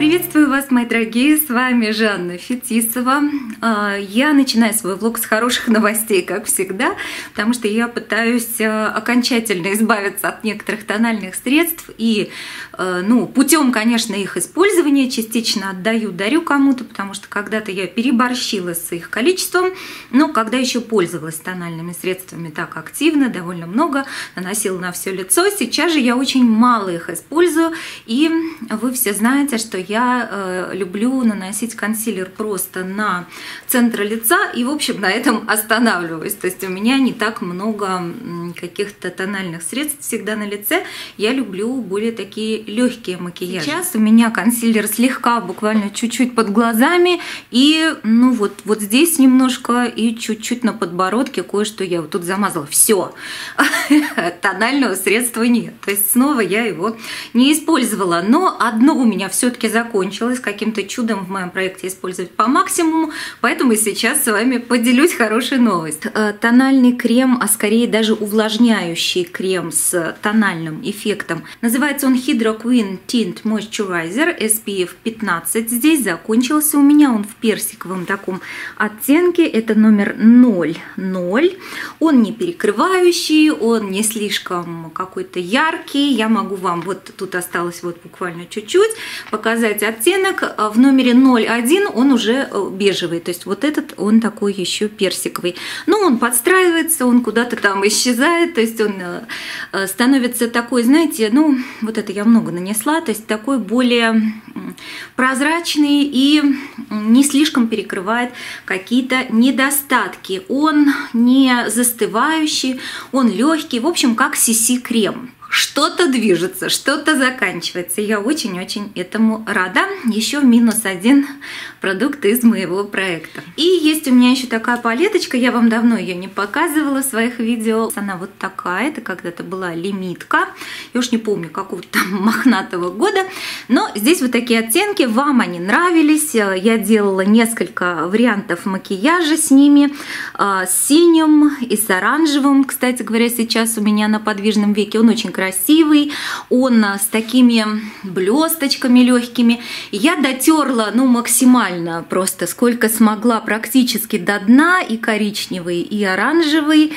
Приветствую вас, мои дорогие, с вами Жанна Фетисова. Я начинаю свой влог с хороших новостей, как всегда, потому что я пытаюсь окончательно избавиться от некоторых тональных средств и, путем, конечно, их использования частично отдаю, дарю кому-то, потому что когда-то я переборщила с их количеством, но когда еще пользовалась тональными средствами так активно, довольно много, наносила на все лицо, сейчас же я очень мало их использую, и вы все знаете, что я люблю наносить консилер просто на центр лица и, в общем, на этом останавливаюсь. То есть у меня не так много каких-то тональных средств всегда на лице. Я люблю более такие легкие макияжи. Сейчас у меня консилер слегка, буквально чуть-чуть под глазами и, вот здесь немножко и чуть-чуть на подбородке кое-что я вот тут замазала. Все. Тонального средства нет. То есть снова я его не использовала. Но одно у меня все-таки закончилось, каким-то чудом в моем проекте использовать по максимуму, поэтому сейчас с вами поделюсь хорошей новостью. Тональный крем, а скорее даже увлажняющий крем с тональным эффектом. Называется он Hydro Queen Tint Moisturizer SPF 15. Здесь закончился у меня он в персиковом таком оттенке. Это номер 00. Он не перекрывающий, он не слишком какой-то яркий. Я могу вам, вот тут осталось вот буквально чуть-чуть, показать оттенок. В номере 01 он уже бежевый, то есть вот этот он такой еще персиковый. Но он подстраивается, он куда-то там исчезает, то есть он становится такой, знаете, вот это я много нанесла, то есть такой более прозрачный и не слишком перекрывает какие-то недостатки. Он не застывающий, он легкий, в общем, как CC-крем. Что-то движется, что-то заканчивается. Я очень-очень этому рада. Еще минус один продукт из моего проекта. И есть у меня еще такая палеточка. Я вам давно ее не показывала в своих видео. Она вот такая. Это когда-то была лимитка. Я уж не помню, какого-то там мохнатого года. Но здесь вот такие оттенки. Вам они нравились. Я делала несколько вариантов макияжа с ними. С синим и с оранжевым. Кстати говоря, сейчас у меня на подвижном веке он очень красивый, он с такими блесточками легкими. Я дотерла, максимально просто, сколько смогла, практически до дна, и коричневый, и оранжевый,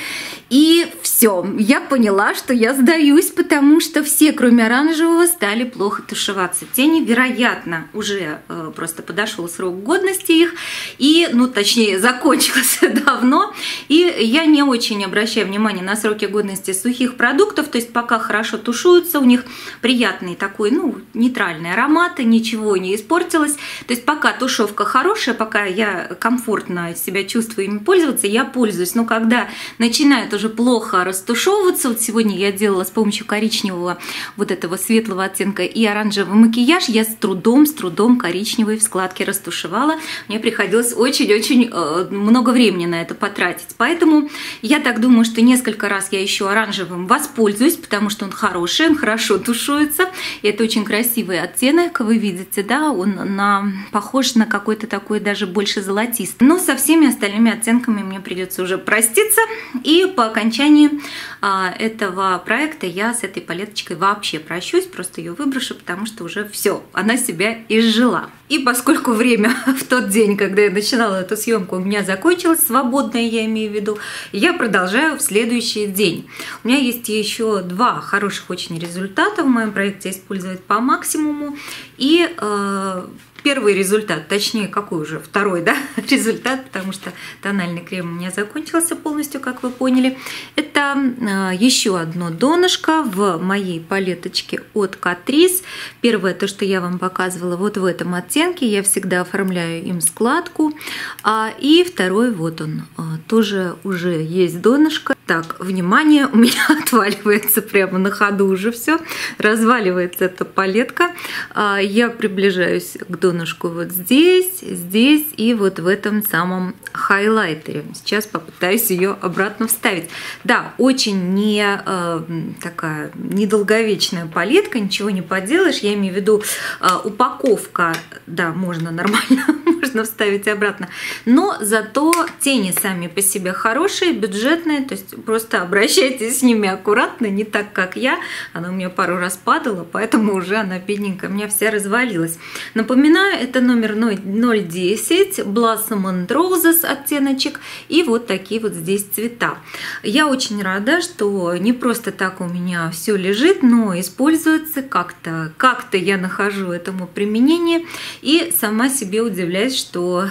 и все. Я поняла, что я сдаюсь, потому что все, кроме оранжевого, стали плохо тушеваться. Тени, вероятно, уже просто подошел срок годности их, и, точнее, закончился давно, и я не очень обращаю внимание на сроки годности сухих продуктов, то есть пока хорошо тушуются, у них приятный такой, нейтральный аромат, ничего не испортилось. То есть пока тушевка хорошая, пока я комфортно себя чувствую ими пользоваться, я пользуюсь. Но когда начинает уже плохо растушевываться, вот сегодня я делала с помощью коричневого, вот этого светлого оттенка и оранжевого макияж, я с трудом коричневый в складке растушевала. Мне приходилось очень-очень много времени на это потратить. Поэтому я так думаю, что несколько раз я еще оранжевым воспользуюсь, потому что он хороший, он хорошо тушуется. И это очень красивый оттенок, вы видите, да, он похож на какой-то такой даже больше золотистый. Но со всеми остальными оттенками мне придется уже проститься. И по окончании этого проекта я с этой палеточкой вообще прощусь, просто ее выброшу, потому что уже все, она себя изжила. И поскольку время в тот день, когда я начинала эту съемку, у меня закончилось, свободное я имею в виду, я продолжаю в следующий день. У меня есть еще два хороших очень результата в моем проекте использовать по максимуму. И первый результат, точнее, какой уже? Второй, да, результат, потому что тональный крем у меня закончился полностью, как вы поняли. Это еще одно донышко в моей палеточке от Catrice. Первое, то, что я вам показывала, вот в этом оттенке. Я всегда оформляю им складку. И второй, вот он, тоже уже есть донышко. Так, внимание, у меня отваливается прямо на ходу уже все. Разваливается эта палетка. Я приближаюсь к донышку вот здесь и вот в этом самом хайлайтере. Сейчас попытаюсь ее обратно вставить. Да, очень такая недолговечная палетка, ничего не поделаешь. Я имею в виду упаковка, да, можно нормально можно вставить обратно. Но зато тени сами по себе хорошие, бюджетные, то есть просто обращайтесь с ними аккуратно, не так, как я. Она у меня пару раз падала, поэтому уже она бедненькая, у меня вся развалилась. Напоминаю, это номер 010, Blossom and Roses оттеночек, и вот такие вот здесь цвета. Я очень рада, что не просто так у меня все лежит, но используется как-то. Как-то я нахожу этому применение и сама себе удивляюсь, что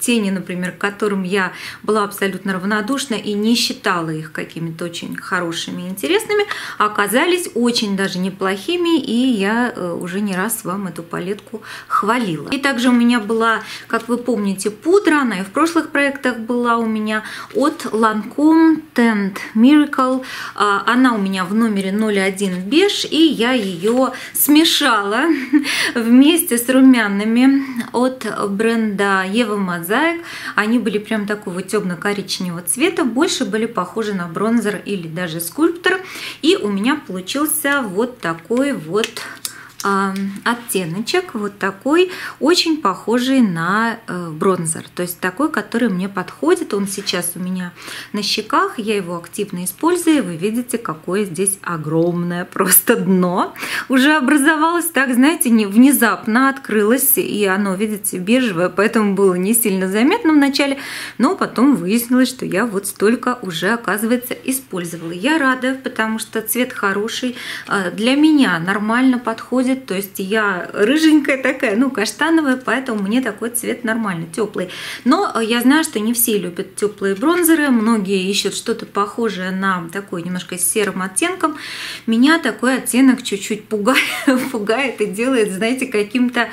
тени, например, к которым я была абсолютно равнодушна и не считала их какими-то очень хорошими, интересными, оказались очень даже неплохими, и я уже не раз вам эту палетку хвалила. И также у меня была, как вы помните, пудра, она и в прошлых проектах была у меня от Lancome Tent Miracle, она у меня в номере 01 беж, и я ее смешала вместе с румяными от бренда Eva Mosaic. Они были прям такого темно-коричневого цвета, больше были похожи на бронзер или даже скульптор, и у меня получился вот такой вот оттеночек, вот такой, очень похожий на бронзер, то есть такой, который мне подходит. Он сейчас у меня на щеках, я его активно использую, вы видите, какое здесь огромное просто дно уже образовалось, так, знаете, не внезапно открылось, и оно, видите, бежевое, поэтому было не сильно заметно вначале, но потом выяснилось, что я вот столько уже, оказывается, использовала. Я рада, потому что цвет хороший, для меня нормально подходит. То есть я рыженькая такая, ну, каштановая, поэтому мне такой цвет нормально, теплый. Но я знаю, что не все любят теплые бронзеры, многие ищут что-то похожее на такой немножко с серым оттенком. Меня такой оттенок чуть-чуть пугает и делает, знаете, каким-то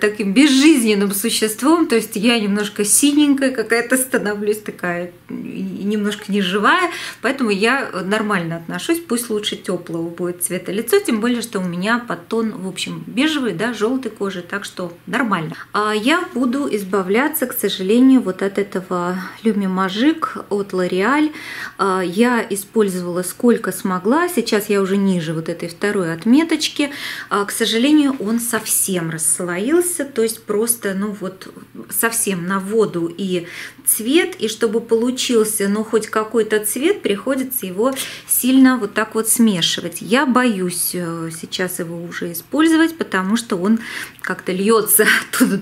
таким безжизненным существом. То есть я немножко синенькая какая-то становлюсь, такая немножко неживая, поэтому я нормально отношусь, пусть лучше теплого будет цвета лицо, тем более, что у меня под тон, в общем, бежевый, да, желтой кожи, так что нормально. А я буду избавляться, к сожалению, вот от этого Люми Мажик от L'Oreal. Я использовала сколько смогла, сейчас я уже ниже вот этой второй отметочки. К сожалению, он совсем расслоился, то есть просто, ну вот, совсем на воду и цвет, и чтобы получился, ну, хоть какой-то цвет, приходится его сильно вот так вот смешивать. Я боюсь сейчас его уже использовать, потому что он как-то льется,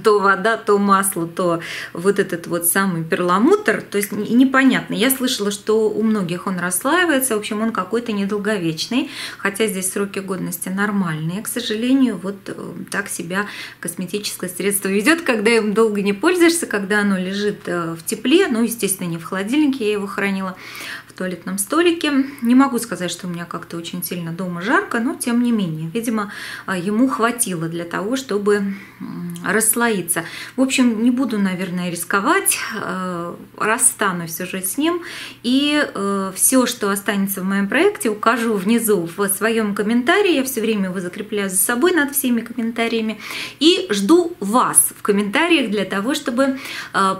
то вода, то масло, то вот этот вот самый перламутр, то есть непонятно. Я слышала, что у многих он расслаивается, в общем, он какой-то недолговечный, хотя здесь сроки годности нормальные. К сожалению, вот так себя косметическое средство ведет, когда им долго не пользуешься, когда оно лежит в тепле, ну, естественно, не в холодильнике, я его хранила в туалетном столике. Не могу сказать, что у меня как-то очень сильно дома жарко, но тем не менее, видимо, ему хватило для того, чтобы расслоиться. В общем, не буду, наверное, рисковать, расстанусь уже с ним, и все, что останется в моем проекте, укажу внизу в своем комментарии, я все время его закрепляю за собой над всеми комментариями, и жду вас в комментариях для того, чтобы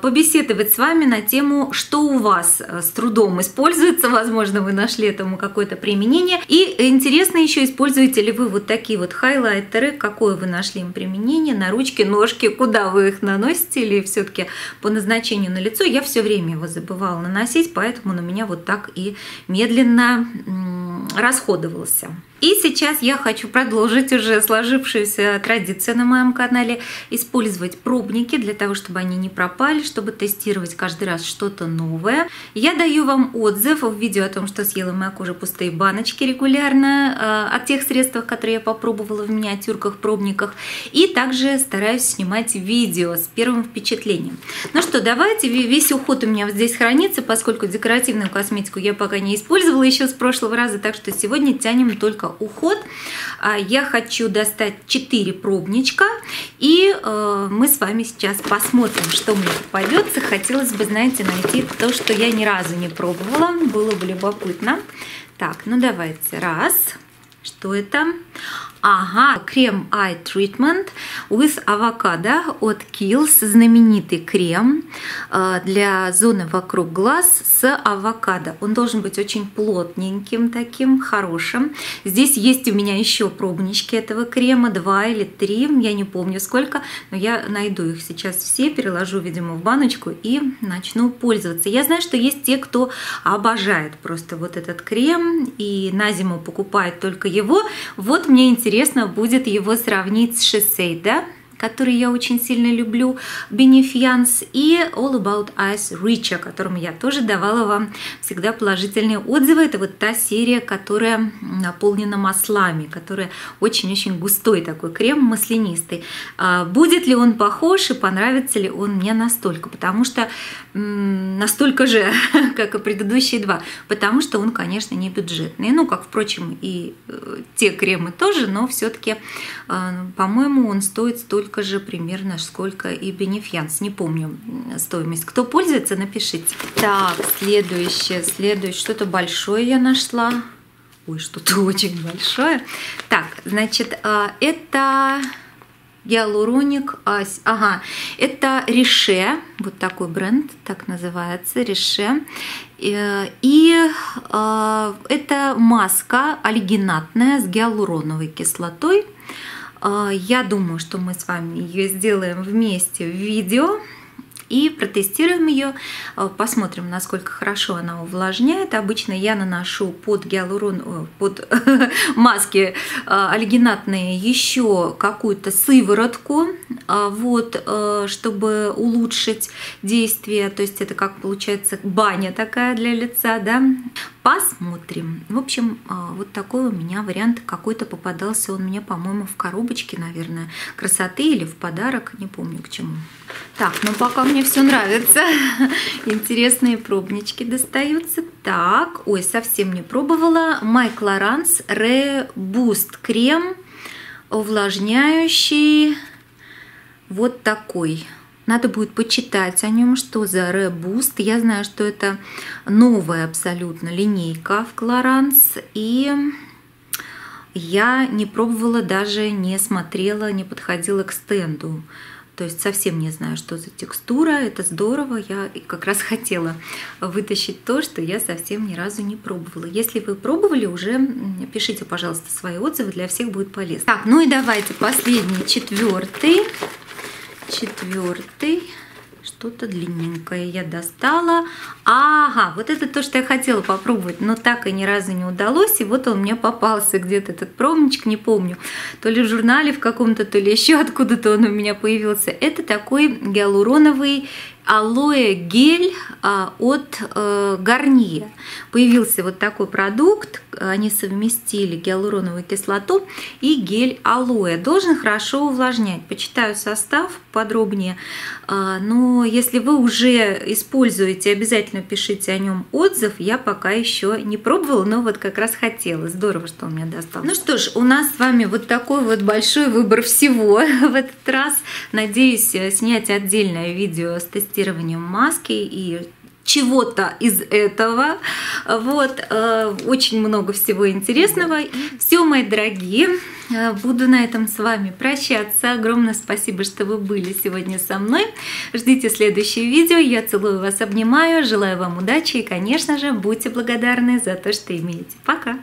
побеседовать с вами на тему, что у вас с трудом используется, возможно, вы нашли этому какое-то применение, и интересно еще, используете ли вы вот такие вот хайлайтеры, какое вы нашли им применение, на ручки, ножки, куда вы их наносите, или все-таки по назначению на лицо. Я все время его забывала наносить, поэтому на меня вот так и медленно расходовался. И сейчас я хочу продолжить уже сложившуюся традицию на моем канале, использовать пробники для того, чтобы они не пропали, чтобы тестировать каждый раз что-то новое. Я даю вам отзыв в видео о том, что съела моя кожа пустые баночки регулярно, о тех средствах, которые я попробовала в миниатюрках, пробниках. И также стараюсь снимать видео с первым впечатлением. Ну что, давайте, весь уход у меня здесь хранится, поскольку декоративную косметику я пока не использовала еще с прошлого раза, так что сегодня тянем только уход. Я хочу достать 4 пробничка, и мы с вами сейчас посмотрим, что мне попадется. Хотелось бы, знаете, найти то, что я ни разу не пробовала, было бы любопытно. Так, ну давайте, раз, что это? Ага, крем Eye Treatment with авокадо от Kiehl's, знаменитый крем для зоны вокруг глаз с авокадо. Он должен быть очень плотненьким таким, хорошим. Здесь есть у меня еще пробнички этого крема, 2 или 3, я не помню сколько, но я найду их сейчас все, переложу, видимо, в баночку и начну пользоваться. Я знаю, что есть те, кто обожает просто вот этот крем и на зиму покупает только его. Вот мне интересно будет его сравнить с Shiseido, который я очень сильно люблю, Benefiance, и All About Eyes Rich, о котором я тоже давала вам всегда положительные отзывы. Это вот та серия, которая наполнена маслами, которая очень-очень густой такой крем, маслянистый. Будет ли он похож и понравится ли он мне настолько? Потому что настолько же, как и предыдущие два. Потому что он, конечно, не бюджетный. Ну, как, впрочем, и те кремы тоже, но все-таки, по-моему, он стоит столько же примерно, сколько и Benefiance. Не помню стоимость. Кто пользуется, напишите. Так, следующее. Что-то большое я нашла. Ой, что-то очень большое. Так, значит, это гиалуроник. Ага, это Рише. Вот такой бренд, так называется, Рише. И это маска олигинатная с гиалуроновой кислотой. Я думаю, что мы с вами ее сделаем вместе в видео и протестируем ее, посмотрим, насколько хорошо она увлажняет. Обычно я наношу под маски олигинатные еще какую-то сыворотку, вот, чтобы улучшить действие. То есть это как получается баня такая для лица, да? Посмотрим. В общем, вот такой у меня вариант какой-то попадался. Он мне, по-моему, в коробочке, наверное, красоты или в подарок, не помню к чему. Так, ну пока мне все нравится. Интересные пробнички достаются. Так, ой, совсем не пробовала. Mayclarence Re Boost крем увлажняющий. Вот такой. Надо будет почитать о нем, что за Re Boost. Я знаю, что это новая абсолютно линейка в Clarins. И я не пробовала, даже не смотрела, не подходила к стенду. То есть совсем не знаю, что за текстура. Это здорово. Я как раз хотела вытащить то, что я совсем ни разу не пробовала. Если вы пробовали уже, пишите, пожалуйста, свои отзывы. Для всех будет полезно. Так, ну и давайте последний, четвертый. Что-то длинненькое я достала. Ага, вот это то, что я хотела попробовать, но так и ни разу не удалось. И вот он мне попался где-то, этот пробничек, не помню. То ли в журнале в каком-то, то ли еще откуда-то он у меня появился. Это такой гиалуроновый алоэ гель от Garnier. Появился вот такой продукт. Они совместили гиалуроновую кислоту и гель алоэ. Должен хорошо увлажнять. Почитаю состав подробнее. Но если вы уже используете, обязательно пишите о нем отзыв. Я пока еще не пробовала, но вот как раз хотела. Здорово, что он мне достался. Ну что ж, у нас с вами вот такой вот большой выбор всего в этот раз. Надеюсь снять отдельное видео с тестированием маски и чего-то из этого. Вот, очень много всего интересного. Все, мои дорогие, буду на этом с вами прощаться. Огромное спасибо, что вы были сегодня со мной. Ждите следующее видео. Я целую вас, обнимаю, желаю вам удачи и, конечно же, будьте благодарны за то, что имеете. Пока!